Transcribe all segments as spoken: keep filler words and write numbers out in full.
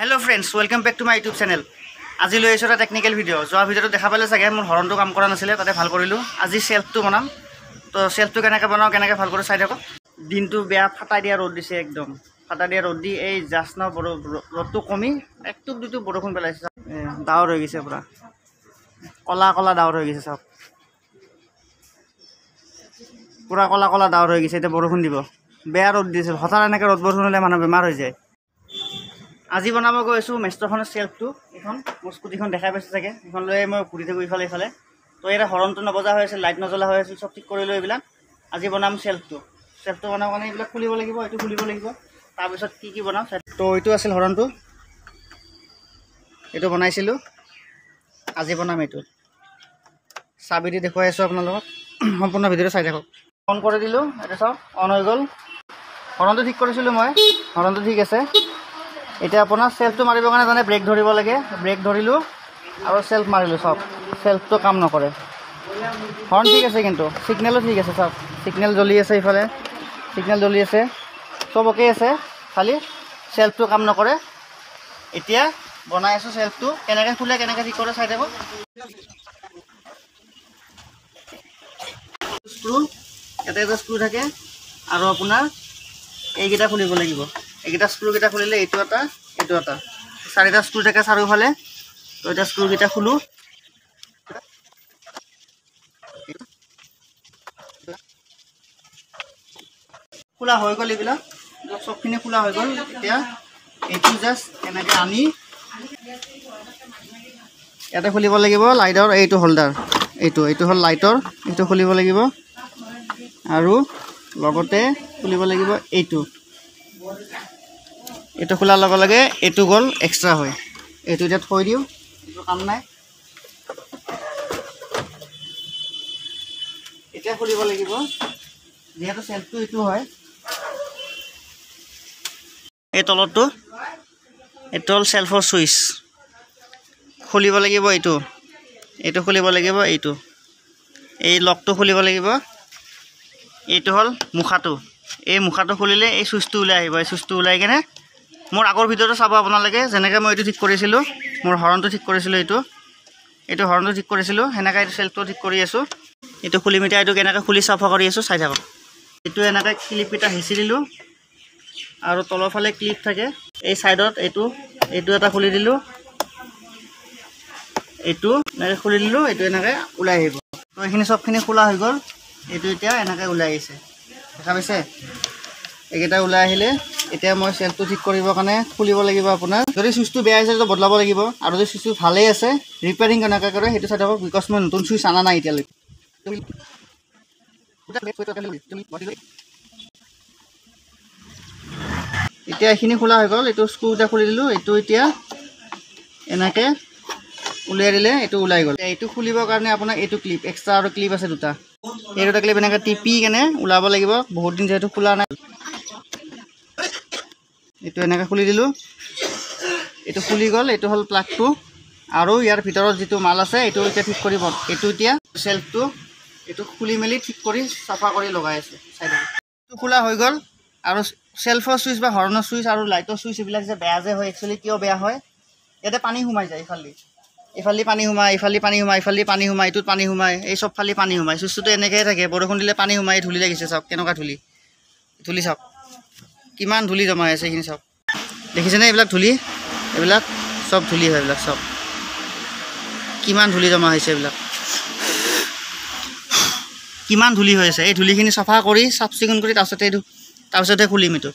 Hello friends welcome back to my YouTube channel आज लो आइसो टेक्निकल भिडिओ जो भिडिओ देखा पाले सगे मोर हरन तो काम करा नासिले ताते ভাল करिलु आज सेल्फ तो बनाम तो सेल्फ तो केनेके बनाओ केनेके ভাল करो साइड हको दिन तो बेया फाटा दिया रोड दिसे एकदम फाटा दिया रोड दि ए जास्ट ना बरो रोड तो कमी एकटुक दुटुक बरोखन पेलाइसे दाउर हो गेसे पूरा कला कला दाउर हो गेसे सब पूरा कला कला दाउर हो गेसे एते बरोखन दिबो बेया रोड दिसे हथार एनेके रोड बरोखन होले मानव बेमार हो जाय। আজি বনাব গৈছো মেষ্টৰখনৰ সেলফটো এখন মস্কুটিখন দেখাই পাইছে থাকে এখন লৈ মই ঘুৰি থাকো ইফালে ইফালে তো এৰা হৰণটো নবজা হৈ আছে লাইট নজলা হৈ আছে সব ঠিক কৰি লৈ এইবিলাক আজি বনাম সেলফটো সেলফটো বনাব কাৰণে এইবিলাক খুলিব লাগিব এইটো খুলিব লাগিব তাৰ পিছত কি কি বনাম তো এইটো আছিল হৰণটো এইটো বনাইছিলো আজি বনাম এইটো চাবি দি দেখুৱাই আছো আপোনালোকক সম্পূৰ্ণ ভিডিঅ চাই থাকক অন কৰি দিলো এটা সব অন হৈ গল হৰণটো ঠিক কৰিছিলো মই হৰণটো ঠিক আছে এতিয়া আপোনাৰ সেলফটো মাৰিব কাৰণে জানে ব্ৰেক ধৰিব লাগে ব্ৰেক ধৰিলো আৰু সেলফ মাৰিলো সব সেলফটো কাম নকৰে হৰ্ণ ঠিক আছে কিন্তু সিগনেলো ঠিক আছে সব সিগনেল জ্বলি আছে ইফালে সিগনেল জ্বলি আছে সব ওকে আছে খালি সেলফটো কাম নকৰে এতিয়া বনাই আছো সেলফটো কেনেকৈ খুলে কেনেকৈ ঠিক কৰে চাই দেব স্ক্ৰু এটা এটা স্ক্ৰু থাকে আৰু আপোনাৰ এইকেইটা খুলিব লাগিব এইকেইটা স্ক্ৰুকেইটা খুলিলে এইটো এটা এইটো এটা চাৰিটা স্ক্ৰু থাকে চাৰিওফালে তো এটা স্ক্ৰুকেইটা খুলো খোলা হৈ গ'ল এইবিলাক চবখিনি খোলা হৈ গ'ল এতিয়া এইটো জাষ্ট এনেকৈ আনি ইয়াতে খুলিব লাগিব লাইটৰ এইটো হোল্ডাৰ এইটো এইটো হ'ল লাইটৰ এইটো খুলিব লাগিব আৰু লগতে খুলিব লাগিব এইটো এইটো খোলাৰ লগে লগে এইটো গ'ল এক্সট্ৰা হয় এইটো এতিয়া থৈ দিওঁ এইটো কাম নাই এতিয়া খুলিব লাগিব যিহেতু চেল্ফটো এইটো হয় এই তলৰটো এইটো হ'ল চেল্ফৰ চুইচ খুলিব লাগিব এইটো এইটো খুলিব লাগিব এইটো এই লকটো খুলিব লাগিব এইটো হ'ল মুখাটো এই মুখাটো খুলিলে এই চুইচটো ওলাই আহিব এই চুইচটো ওলাই কেনে মোৰ আগৰ ভিডিঅ'টো চাব আপোনালোকে যেনেকৈ মই এইটো ঠিক কৰিছিলোঁ মোৰ হৰণটো ঠিক কৰিছিলোঁ এইটো এইটো হৰণটো ঠিক কৰিছিলোঁ সেনেকৈ এইটো চেল্ফটো ঠিক কৰি আছোঁ এইটো খুলি মিঠা এইটো কেনেকৈ খুলি চাফা কৰি আছোঁ চাই থাকক এইটো এনেকৈ ক্লিপকেইটা হেঁচি দিলোঁ আৰু তলৰ ফালে ক্লিপ থাকে এই ছাইডত এইটো এইটো এটা খুলি দিলোঁ এইটো এনেকৈ খুলি দিলোঁ এইটো এনেকৈ ওলাই আহিব তো এইখিনি চবখিনি খোলা হৈ গ'ল এইটো এতিয়া এনেকৈ ওলাই আহিছে দেখা পাইছে এইকেইটা ওলাই আহিলে এতিয়া মই চেলটো ঠিক কৰিবৰ কাৰণে খুলিব লাগিব আপোনাৰ যদি চুইচটো বেয়া হৈছে তো বদলাব লাগিব আৰু যদি চুইচটো ভালেই আছে ৰিপেয়াৰিং কেনেকৈ কৰে সেইটো চাই থাকক বিকজ মই নতুন চুইচ অনা নাই এতিয়ালৈকে এতিয়া এইখিনি খোলা হৈ গ'ল এইটো স্ক্ৰুটা খুলি দিলোঁ এইটো এতিয়া এনেকৈ উলিয়াই দিলে এইটো ওলাই গ'ল এইটো খুলিবৰ কাৰণে আপোনাৰ এইটো ক্লিপ এক্সট্ৰা আৰু ক্লিপ আছে দুটা এই দুটা ক্লিপ এনেকৈ টিপি কেনে ওলাব লাগিব বহুত দিন যিহেতু খোলা নাই এইটো এনেকৈ খুলি দিলোঁ এইটো খুলি গ'ল এইটো হ'ল প্লাগটো আৰু ইয়াৰ ভিতৰত যিটো মাল আছে এইটো এতিয়া ঠিক কৰিব এইটো এতিয়া চেল্ফটো এইটো খুলি মেলি ঠিক কৰি চাফা কৰি লগাই আছে চাইডত এইটো খোলা হৈ গ'ল আৰু চেল্ফৰ চুইচ বা হৰ্ণৰ চুইচ আৰু লাইটৰ চুইচ এইবিলাক যে বেয়া যে হয় একচুৱেলি কিয় বেয়া হয় ইয়াতে পানী সোমাই যায় এইফালে এইফালে পানী সোমায় এইফালে পানী সোমায় এইফালে পানী সোমায় এইটোত পানী সোমায় এই চব ফালে পানী সোমায় চুইচটোতো এনেকৈয়ে থাকে বৰষুণ দিলে পানী সোমাই ধূলি লাগিছে চাওক কেনেকুৱা ধূলি ধূলি চাওক কিমান ধূলি জমা আছে এইখিনি চাওক দেখিছেনে এইবিলাক ধূলি এইবিলাক চব ধূলি হয় এইবিলাক চব কিমান ধূলি জমা হৈছে এইবিলাক কিমান ধূলি হৈ আছে এই ধূলিখিনি চাফা কৰি চাফ চিকুণ কৰি তাৰপিছতে এইটো তাৰপিছতে খুলিম এইটো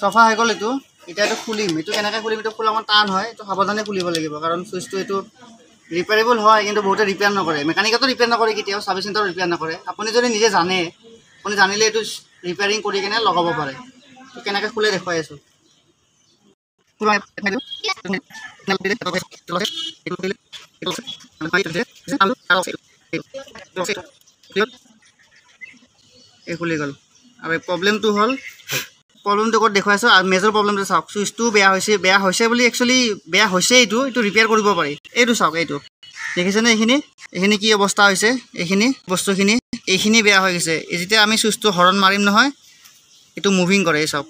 চাফা হৈ গ'ল এইটো এতিয়া এইটো খুলিম এইটো কেনেকৈ খুলিম এইটো খোলা অকণমান টান হয় এইটো সাৱধানে খুলিব লাগিব কাৰণ চুইচটো এইটো ৰিপেয়াৰেবল হয় কিন্তু বহুতে ৰিপেয়াৰ নকৰে মেকানিকেতো ৰিপেয়াৰ নকৰে কেতিয়াও চাৰ্ভিছ চেণ্টাৰত ৰিপেয়াৰ নকৰে আপুনি যদি নিজে জানে আপুনি জানিলে এইটো ৰিপেয়াৰিং কৰি কেনে লগাব পাৰে তো কেনেকৈ খুলে দেখুৱাই আছোঁ এই খুলি গ'ল আৰু প্ৰব্লেমটো হ'ল প্ৰব্লেমটো ক'ত দেখুৱাইছোঁ আৰু মেজৰ প্ৰব্লেমটো চাওক চুইচটো বেয়া হৈছে বেয়া হৈছে বুলি একচুৱেলি বেয়া হৈছে এইটো এইটো ৰিপেয়াৰ কৰিব পাৰি এইটো চাওক এইটো দেখিছেনে এইখিনি এইখিনি কি অৱস্থা হৈছে এইখিনি বস্তুখিনি এইখিনি বেয়া হৈ গৈছে যেতিয়া আমি চুইচটো হৰণ মাৰিম নহয় এইটো মুভিং কৰে এই চব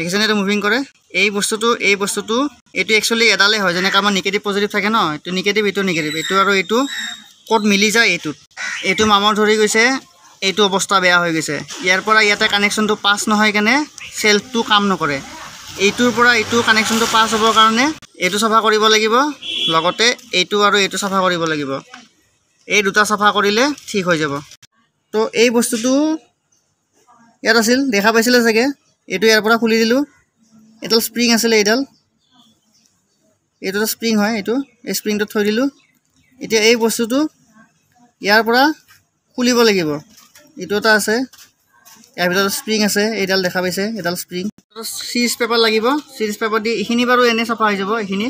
দেখিছেনে এটা মুভিং কৰে এই বস্তুটো এই বস্তুটো এটো একচুয়ালি এডালে হয় যেনে আমাৰ নেগেটিভ পজিটিভ থাকে ন এটো নেগেটিভ এটো নেগেটিভ এটো আৰু এটো কোড মিলি যায় এটো এটো মামৰ ধৰি গৈছে এটো অৱস্থা বেয়া হৈ গৈছে ইয়াৰ পৰা ইয়াতে কানেকশনটো পাস নহয় কেনে সেলটো কাম নকৰে এইটোৰ পৰা এটো কানেকশনটো পাস হ'বৰ কাৰণে এটো সফা কৰিব লাগিব লগতে এটো আৰু এটো সফা কৰিব লাগিব এই দুটা সফা কৰিলে ঠিক হৈ যাব তো এই বস্তুটো ইয়াত আছিল দেখা পাইছিল লাগে এটো ইয়াৰ পৰা খুলি দিলু এডাল স্প্ৰিং আছিল এডাল এটো স্প্ৰিং হয় এটো এই স্প্ৰিংটো থৈ দিলু এতিয়া এই বস্তুটো ইয়াৰ পৰা খুলিব লাগিব এটোটা আছে ইয়াৰ ভিতৰত স্প্ৰিং আছে এডাল দেখা পাইছে এডাল স্প্ৰিং সিজ পেপাৰ লাগিব সিজ পেপাৰ দি ইখিনি বাৰু এনে সফা হৈ যাব ইখিনি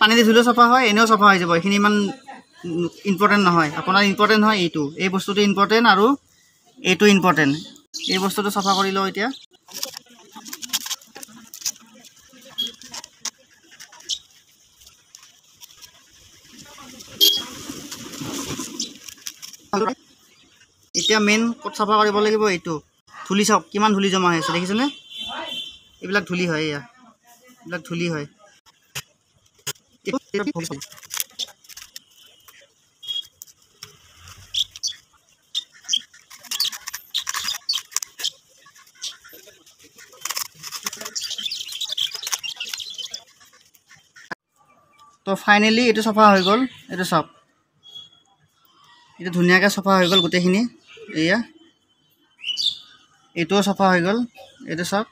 পানী দি ধুলে সফা হয় এনেও সফা হৈ যাব ইখিনি মান ইম্পৰ্টেন্ট নহয় আপোনাৰ ইম্পৰ্টেন্ট হয় এটো এই বস্তুটো ইম্পৰ্টেন্ট আৰু এটো ইম্পৰ্টেন্ট এই বস্তুটো সফা কৰি লও এতিয়া এতিয়া মেইন কত সফা কৰিব লাগিব এটো ধুলি সব কিমান ধুলি জমা হৈছে দেখিছনে এইবিলা ধুলি হয় ইয়া এইবিলা ধুলি হয় তো ফাইনালি এটো সফা হৈ গল এটো সব এটা ধুনিয়াকে সফা হৈ গল গুটেখিনি এয়া এটো সফা হৈ গল এটো সব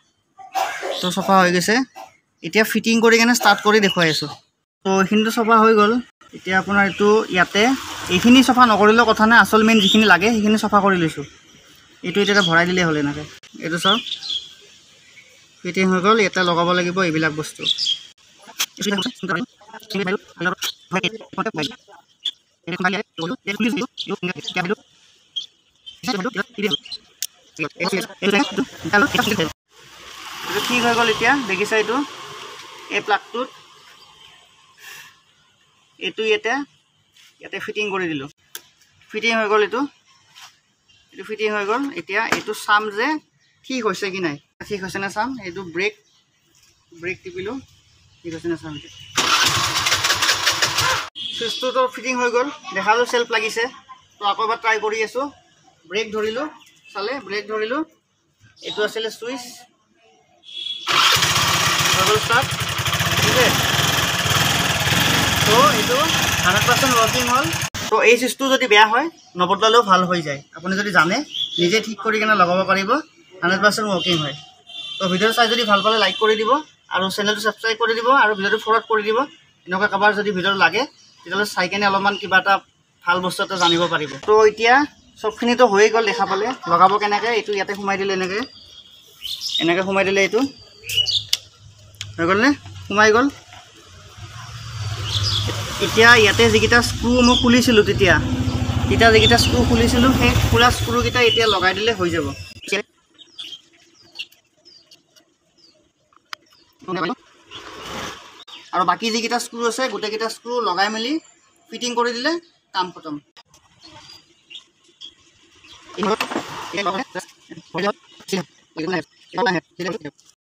তো সফা হৈ গৈছে এতিয়া ফিটিং কৰি কেনে স্টাৰ্ট কৰি দেখুৱাইছো তো এইখিনি সফা হৈ গল এতিয়া আপোনাৰ এটো ইয়াতে এইখিনি সফা নকৰিলে কথা না আসল মেইন যিখিনি লাগে সেইখিনি সফা কৰি লৈছো এটো এটা ভৰাই দিলে হলে নাকে এটো সব ফিটিং হৈ গল এটা লগাব লাগিব এইবিলাক বস্তু ঠিক হৈ গ'ল এতিয়া দেখিছা এইটো এই প্লাগটোত এইটো ইয়াতে ইয়াতে ফিটিং কৰি দিলোঁ ফিটিং হৈ গ'ল এইটো এইটো ফিটিং হৈ গ'ল এতিয়া এইটো চাম যে ঠিক হৈছে কি নাই ঠিক হৈছে না চাম এইটো ব্ৰেক ব্ৰেক টিপিলোঁ ঠিক হৈছে না চাম এতিয়া সুস্থটো ফিটিং হৈ গ'ল দেখালো সেলফ লাগিছে তো আকৌ এবাৰ ট্ৰাই কৰি আছো ব্ৰেক ধৰিলো চালে ব্ৰেক ধৰিলো এটো আছিল সুইচ ডাবল স্টাৰ্ট বুঝে তো এটো হান্ড্ৰেড পাৰ্চেণ্ট ওয়ার্কিং হল তো এই সুস্থটো যদি বেয়া হয় নবদলালেও ভাল হৈ যায় আপুনি যদি জানে নিজে ঠিক কৰি কেনে লগাব পাৰিব হান্ড্ৰেড পাৰ্চেণ্ট ওয়াৰ্কিং হয় তো ভিডিঅ' চাই যদি ভাল পালে লাইক কৰি দিব আৰু চেনেলটো সাবস্ক্ৰাইব কৰি দিব আৰু ভিডিঅ'টো ফৰৱাৰ্ড কৰি দিব এনেকুৱা কাবাৰ যদি ভিডিঅ' লাগে তেতিয়ালে চাই কেনে অলপমান কিবা এটা ভাল বস্তু এটা জানিব পাৰিব তো এতিয়া সবখিনি তো হৈ গ'ল দেখা পালে লগাব কেনেকৈ এইটো ইয়াতে সোমাই দিলে এনেকৈ এনেকৈ সোমাই দিলে এইটো হৈ গ'ল নে সোমাই গ'ল এতিয়া ইয়াতে যিকেইটা স্ক্ৰু মই খুলিছিলোঁ তেতিয়া তেতিয়া যিকেইটা স্ক্ৰু খুলিছিলোঁ সেই খোলা স্ক্ৰুকেইটা এতিয়া লগাই দিলে হৈ যাব আৰু বাকি যিকেইটা স্ক্ৰু আছে গোটেইকেইটা স্ক্ৰু লগাই মেলি ফিটিং কৰি দিলে কাম খতম এই